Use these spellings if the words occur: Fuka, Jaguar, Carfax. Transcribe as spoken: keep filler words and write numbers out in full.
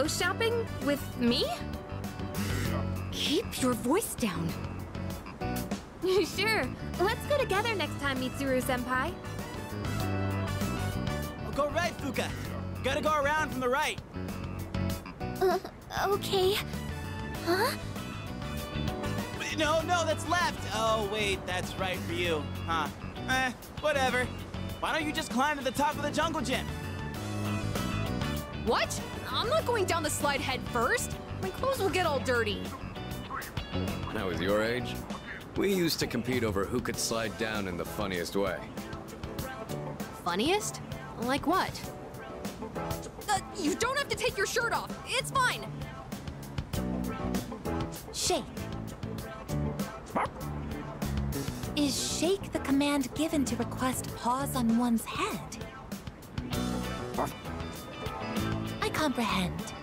clothes shopping with me? Keep your voice down. Sure. Let's go together next time, Mitsuru-senpai. I'll go right, Fuka. Gotta go around from the right. Uh, okay. Huh? No, no, that's left. Oh, wait, that's right for you. Huh. Eh, whatever. Why don't you just climb to the top of the jungle gym? What? I'm not going down the slide head first. My clothes will get all dirty. When I was your age, we used to compete over who could slide down in the funniest way. Funniest? Like what? Uh, you don't have to take your shirt off. It's fine. Shake. Is shake the command given to request paws on one's head? I comprehend.